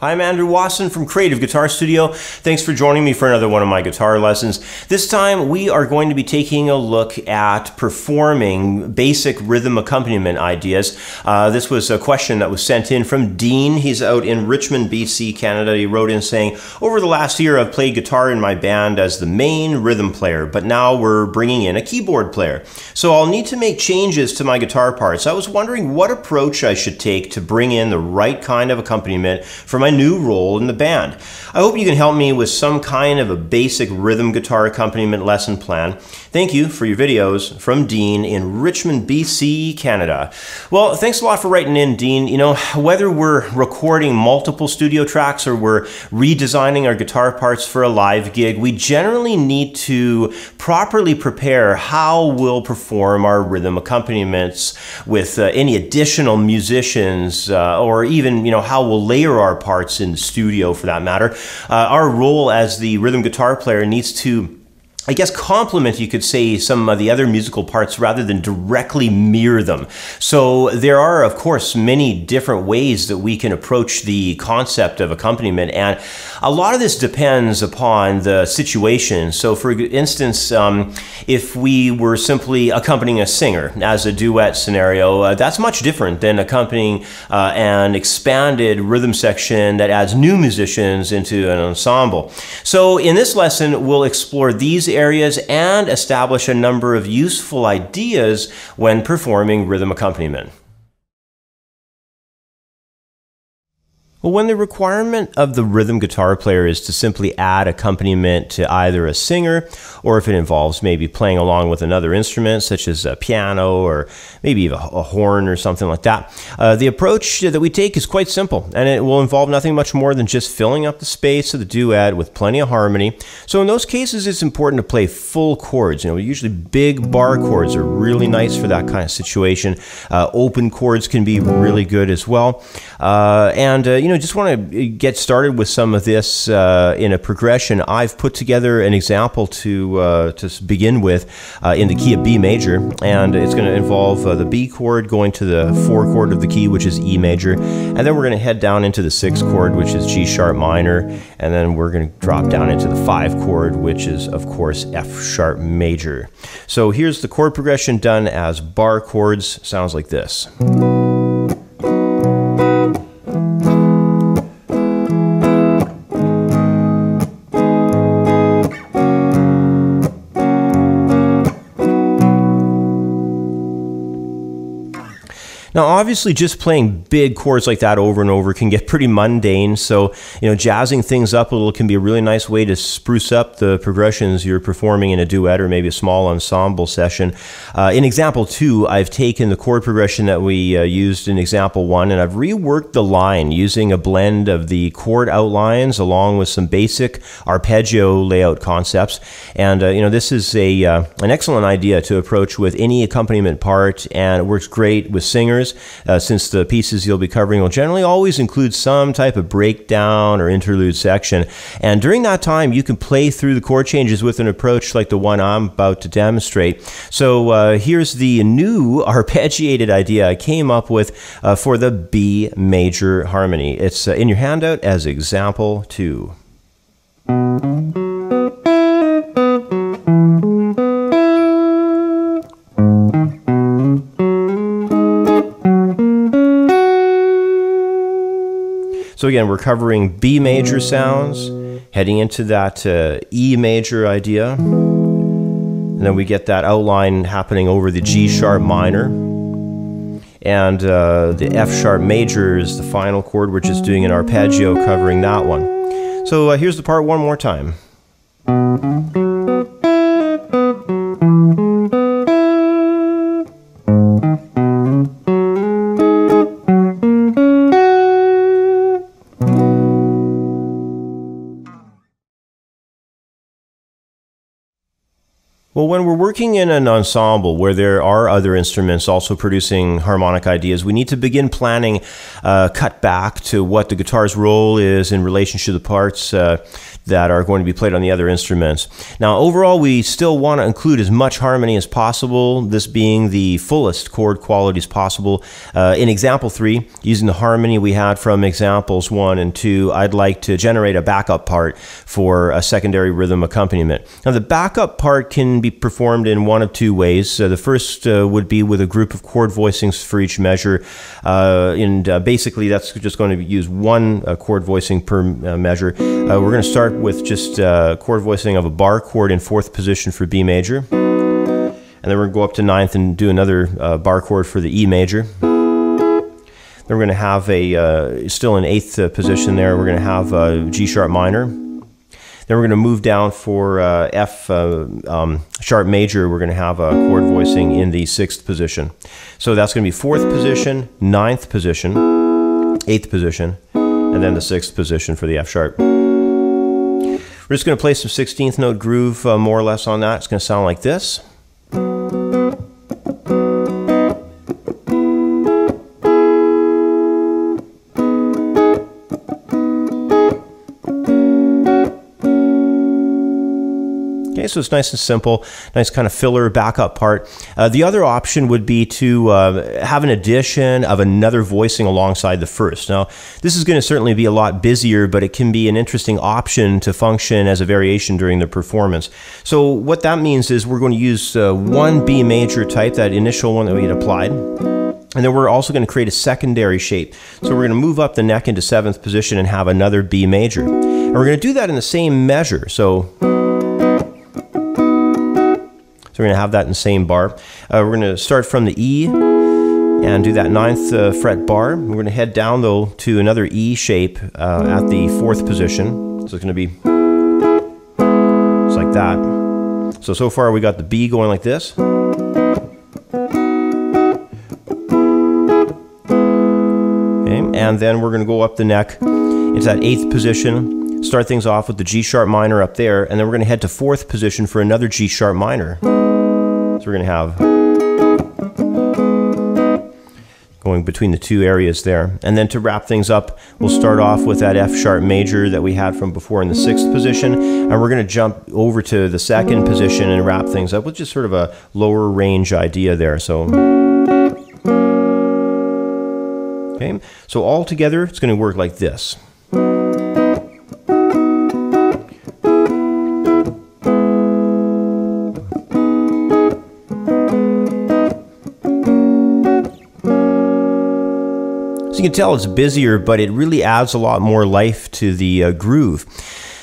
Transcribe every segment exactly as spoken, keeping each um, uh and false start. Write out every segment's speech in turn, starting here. I'm Andrew Watson from Creative Guitar Studio. Thanks for joining me for another one of my guitar lessons. This time we are going to be taking a look at performing basic rhythm accompaniment ideas. Uh, this was a question that was sent in from Dean. He's out in Richmond, B C, Canada. He wrote in saying, over the last year I've played guitar in my band as the main rhythm player, but now we're bringing in a keyboard player. So I'll need to make changes to my guitar parts. I was wondering what approach I should take to bring in the right kind of accompaniment for my new role in the band. I hope you can help me with some kind of a basic rhythm guitar accompaniment lesson plan. Thank you for your videos. From Dean in Richmond, B C, Canada. Well, thanks a lot for writing in, Dean. You know, whether we're recording multiple studio tracks or we're redesigning our guitar parts for a live gig, we generally need to properly prepare how we'll perform our rhythm accompaniments with uh, any additional musicians uh, or even, you know, how we'll layer our parts in the studio for that matter. Uh, our role as the rhythm guitar player needs to, I guess, complement, you could say, some of the other musical parts rather than directly mirror them. So there are, of course, many different ways that we can approach the concept of accompaniment, and a lot of this depends upon the situation. So for instance, um, if we were simply accompanying a singer as a duet scenario, uh, that's much different than accompanying uh, an expanded rhythm section that adds new musicians into an ensemble. So in this lesson, we'll explore these areas areas and establish a number of useful ideas when performing rhythm accompaniment. Well, when the requirement of the rhythm guitar player is to simply add accompaniment to either a singer, or if it involves maybe playing along with another instrument, such as a piano or maybe a horn or something like that, uh, the approach that we take is quite simple, and it will involve nothing much more than just filling up the space of the duet with plenty of harmony. So in those cases, it's important to play full chords. You know, usually big bar chords are really nice for that kind of situation. Uh, open chords can be really good as well, uh, and uh, you you know, just want to get started with some of this uh, in a progression. I've put together an example to uh, to begin with uh, in the key of B major, and it's going to involve uh, the B chord going to the four chord of the key, which is E major, and then we're going to head down into the six chord, which is G sharp minor, and then we're going to drop down into the five chord, which is of course F sharp major. So here's the chord progression done as bar chords. Sounds like this. Now, obviously, just playing big chords like that over and over can get pretty mundane. So, you know, jazzing things up a little can be a really nice way to spruce up the progressions you're performing in a duet or maybe a small ensemble session. Uh, in example two, I've taken the chord progression that we uh, used in example one, and I've reworked the line using a blend of the chord outlines along with some basic arpeggio layout concepts. And, uh, you know, this is a uh, an excellent idea to approach with any accompaniment part, and it works great with singers. Uh, since the pieces you'll be covering will generally always include some type of breakdown or interlude section. And during that time, you can play through the chord changes with an approach like the one I'm about to demonstrate. So uh, here's the new arpeggiated idea I came up with uh, for the B major harmony. It's uh, in your handout as example two. So again, we're covering B major sounds, heading into that uh, E major idea, and then we get that outline happening over the G sharp minor, and uh, the F sharp major is the final chord, which is doing an arpeggio covering that one. So uh, here's the part one more time. Well, when we're working in an ensemble where there are other instruments also producing harmonic ideas, we need to begin planning uh, cut back to what the guitar's role is in relation to the parts uh, that are going to be played on the other instruments. Now, overall, we still want to include as much harmony as possible, this being the fullest chord qualities possible. Uh, in example three, using the harmony we had from examples one and two, I'd like to generate a backup part for a secondary rhythm accompaniment. Now, the backup part can be performed in one of two ways. So the first uh, would be with a group of chord voicings for each measure, uh, and uh, basically that's just going to use one uh, chord voicing per uh, measure. Uh, we're going to start with just uh, chord voicing of a bar chord in fourth position for B major, and then we're going to go up to ninth and do another uh, bar chord for the E major. Then we're going to have a uh, still in eighth uh, position there. We're going to have uh, G sharp minor. Then we're going to move down for uh, F uh, um, sharp major. We're going to have a chord voicing in the sixth position. So that's going to be fourth position, ninth position, eighth position, and then the sixth position for the F sharp. We're just going to play some sixteenth note groove uh, more or less on that. It's going to sound like this. So it's nice and simple, nice kind of filler backup part. Uh, the other option would be to uh, have an addition of another voicing alongside the first. Now, this is going to certainly be a lot busier, but it can be an interesting option to function as a variation during the performance. So what that means is we're going to use uh, one B major type, that initial one that we had applied, and then we're also going to create a secondary shape. So we're going to move up the neck into seventh position and have another B major. And we're going to do that in the same measure. So So we're going to have that in the same bar. Uh, we're going to start from the E and do that ninth uh, fret bar. We're going to head down, though, to another E shape uh, at the fourth position. So it's going to be just like that. So, so far we got the B going like this. Okay, and then we're going to go up the neck into that eighth position. Start things off with the G sharp minor up there, and then we're going to head to fourth position for another G sharp minor. So we're going to have going between the two areas there. And then to wrap things up, we'll start off with that F sharp major that we had from before in the sixth position, and we're going to jump over to the second position and wrap things up with just sort of a lower range idea there. So. Okay, so all together, it's going to work like this. So you can tell it's busier, but it really adds a lot more life to the uh, groove.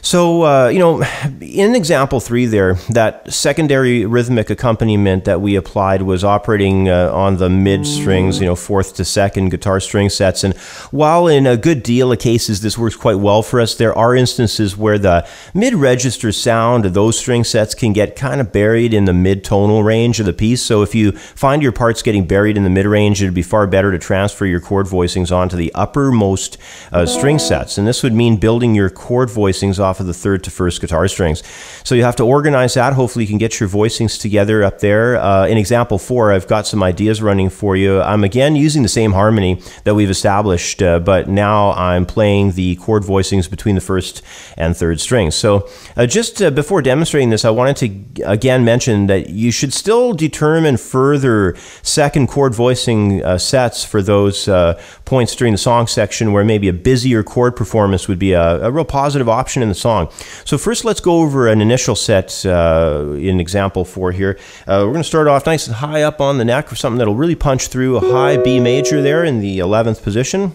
So, uh, you know, in example three there, that secondary rhythmic accompaniment that we applied was operating uh, on the mid strings, you know, fourth to second guitar string sets. And while in a good deal of cases this works quite well for us, there are instances where the mid-register sound of those string sets can get kind of buried in the mid-tonal range of the piece. So if you find your parts getting buried in the mid-range, it'd be far better to transfer your chord voicings onto the uppermost uh, string sets. And this would mean building your chord voicings off of the third to first guitar strings. So you have to organize that. Hopefully you can get your voicings together up there. Uh, in example four, I've got some ideas running for you. I'm again using the same harmony that we've established, uh, but now I'm playing the chord voicings between the first and third strings. So uh, just uh, before demonstrating this, I wanted to again mention that you should still determine further second chord voicing uh, sets for those uh, points during the song section where maybe a busier chord performance would be a, a real positive option in the song. So first let's go over an initial set uh, in example four here. Uh, we're going to start off nice and high up on the neck for something that'll really punch through a high B major there in the eleventh position.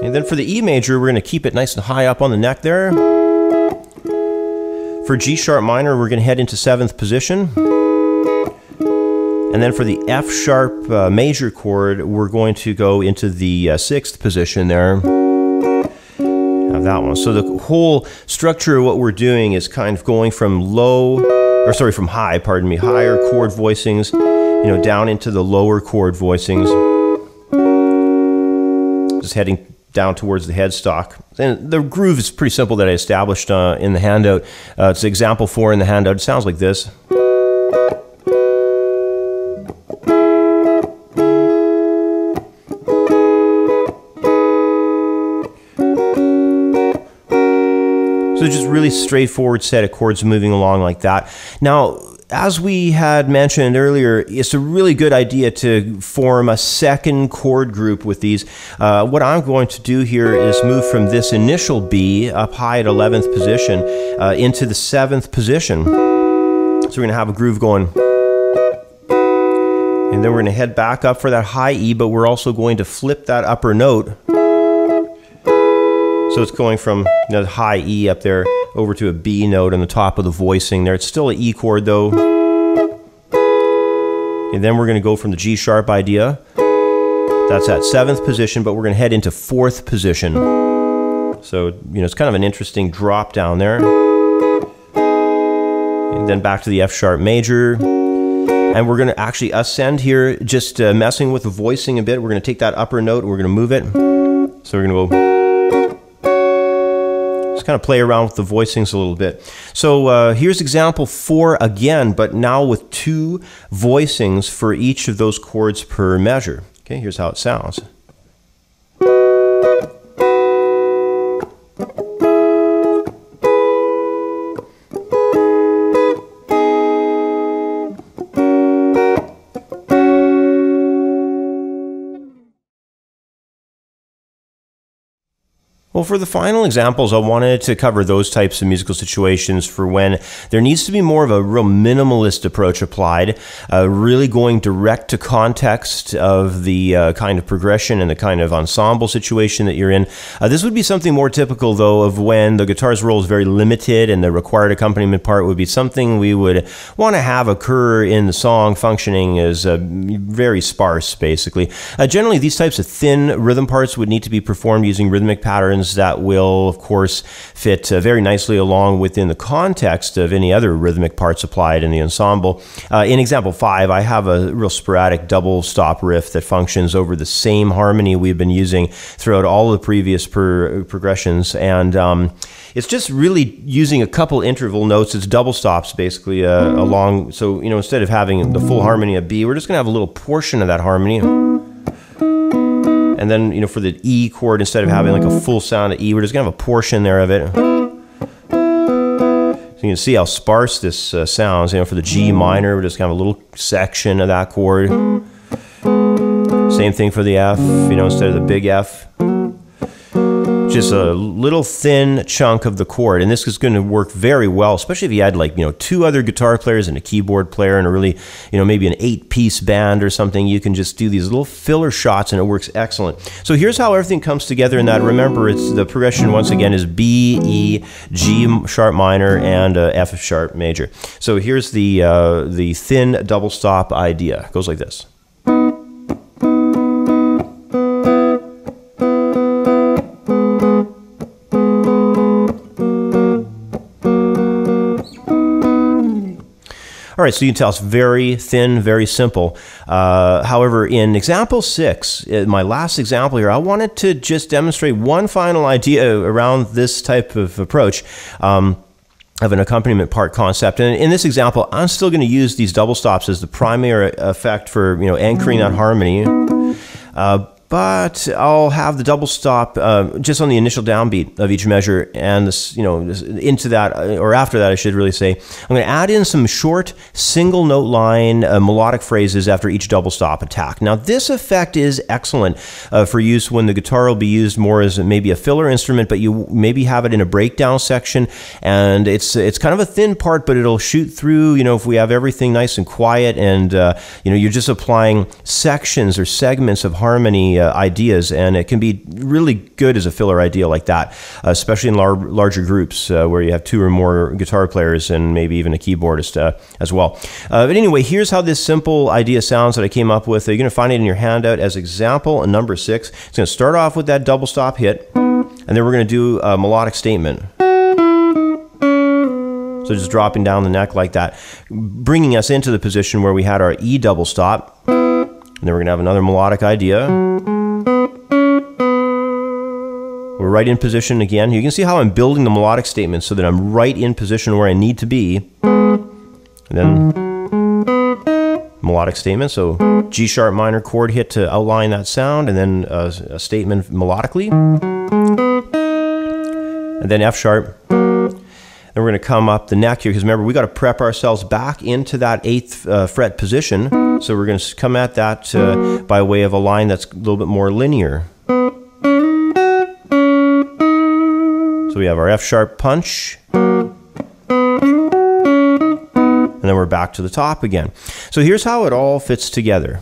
And then for the E major, we're going to keep it nice and high up on the neck there. For G sharp minor, we're going to head into seventh position. And then for the F sharp uh, major chord, we're going to go into the uh, sixth position there. That one. So the whole structure of what we're doing is kind of going from low, or sorry, from high, pardon me, higher chord voicings, you know, down into the lower chord voicings. Just heading down towards the headstock. And the groove is pretty simple that I established uh, in the handout. Uh, it's example four in the handout. It sounds like this. So just really straightforward set of chords moving along like that. Now, as we had mentioned earlier, it's a really good idea to form a second chord group with these. Uh, what I'm going to do here is move from this initial B up high at eleventh position uh, into the seventh position. So we're going to have a groove going. And then we're going to head back up for that high E, but we're also going to flip that upper note. So it's going from, you know, the high E up there over to a B note on the top of the voicing there. It's still an E chord though. And then we're going to go from the G sharp idea. That's at seventh position, but we're going to head into fourth position. So, you know, it's kind of an interesting drop down there. And then back to the F sharp major. And we're going to actually ascend here, just uh, messing with the voicing a bit. We're going to take that upper note and we're going to move it. So we're going to go. Kind of play around with the voicings a little bit. So uh, here's example four again, but now with two voicings for each of those chords per measure. Okay, here's how it sounds. Well, for the final examples, I wanted to cover those types of musical situations for when there needs to be more of a real minimalist approach applied, uh, really going direct to context of the uh, kind of progression and the kind of ensemble situation that you're in. Uh, this would be something more typical, though, of when the guitar's role is very limited and the required accompaniment part would be something we would want to have occur in the song, functioning as uh, very sparse, basically. Uh, generally, these types of thin rhythm parts would need to be performed using rhythmic patterns patterns that will, of course, fit uh, very nicely along within the context of any other rhythmic parts applied in the ensemble. Uh, in example five, I have a real sporadic double stop riff that functions over the same harmony we've been using throughout all the previous per progressions. And um, it's just really using a couple interval notes. It's double stops basically uh, along. So, you know, instead of having the full harmony of B, we're just going to have a little portion of that harmony. And then, you know, for the E chord, instead of having like a full sound of E, we're just going to have a portion there of it. So you can see how sparse this uh, sounds. You know, for the G minor, we're just going to have a little section of that chord. Same thing for the F, you know, instead of the big F. Just a little thin chunk of the chord, and this is going to work very well, especially if you had, like, you know, two other guitar players and a keyboard player and a really, you know, maybe an eight-piece band or something. You can just do these little filler shots and it works excellent. So here's how everything comes together in that. Remember, it's the progression once again is B, E, G sharp minor, and uh, F sharp major. So here's the uh, the thin double stop idea. It goes like this. All right, so you can tell it's very thin, very simple. Uh, however, in example six, in my last example here, I wanted to just demonstrate one final idea around this type of approach. Um, of an accompaniment part concept. And in this example, I'm still going to use these double stops as the primary effect for, you know, anchoring that harmony. Uh, But I'll have the double stop uh, just on the initial downbeat of each measure, and this, you know, into that, or after that, I should really say, I'm going to add in some short single note line uh, melodic phrases after each double stop attack. Now, this effect is excellent uh, for use when the guitar will be used more as maybe a filler instrument, but you maybe have it in a breakdown section, and it's it's kind of a thin part, but it'll shoot through. You know, if we have everything nice and quiet, and uh, you know, you're just applying sections or segments of harmony. Uh, ideas, and it can be really good as a filler idea like that, uh, especially in lar larger groups uh, where you have two or more guitar players and maybe even a keyboardist uh, as well. Uh, but anyway, here's how this simple idea sounds that I came up with. You're going to find it in your handout as example number six. It's going to start off with that double stop hit, and then we're going to do a melodic statement. So just dropping down the neck like that, bringing us into the position where we had our E double stop. And then we're going to have another melodic idea. We're right in position again. You can see how I'm building the melodic statement so that I'm right in position where I need to be. And then melodic statement. So G sharp minor chord hit to outline that sound, and then a, a statement melodically. And then F sharp. Then we're going to come up the neck here, because remember, we got to prep ourselves back into that eighth uh, fret position. So we're going to come at that uh, by way of a line that's a little bit more linear. So we have our F sharp punch. And then we're back to the top again. So here's how it all fits together.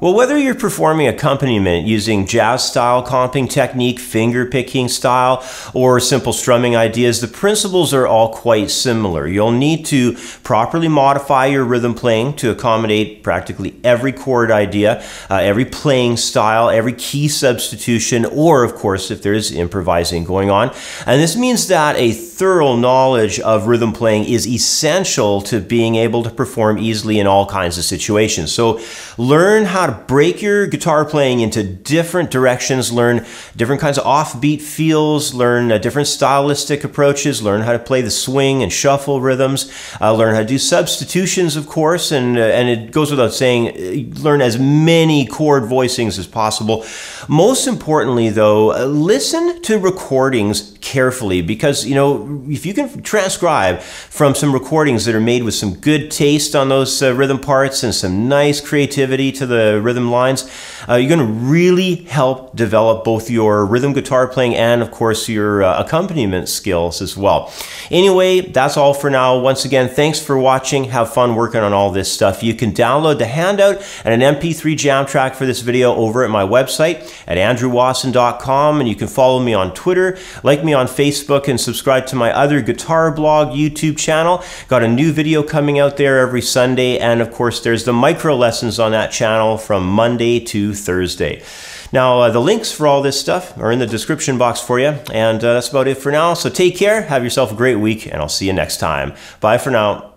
Well, whether you're performing accompaniment using jazz style, comping technique, finger picking style, or simple strumming ideas, the principles are all quite similar. You'll need to properly modify your rhythm playing to accommodate practically every chord idea, uh, every playing style, every key substitution, or of course, if there is improvising going on. And this means that a thorough knowledge of rhythm playing is essential to being able to perform easily in all kinds of situations. So learn how to break your guitar playing into different directions, learn different kinds of offbeat feels, learn uh, different stylistic approaches, learn how to play the swing and shuffle rhythms, uh, learn how to do substitutions, of course, and, uh, and it goes without saying, uh, learn as many chord voicings as possible. Most importantly, though, uh, listen to recordings carefully, because, you know, if you can transcribe from some recordings that are made with some good taste on those uh, rhythm parts and some nice creativity to the rhythm lines, uh, you're going to really help develop both your rhythm guitar playing and, of course, your uh, accompaniment skills as well. Anyway, that's all for now. Once again, thanks for watching. Have fun working on all this stuff. You can download the handout and an M P three jam track for this video over at my website at andrew watson dot com, and you can follow me on Twitter, like me on Facebook, and subscribe to my other guitar blog YouTube channel. Got a new video coming out there every Sunday, and of course there's the micro lessons on that channel from Monday to Thursday. Now uh, the links for all this stuff are in the description box for you, and uh, that's about it for now. So take care, have yourself a great week, and I'll see you next time. Bye for now.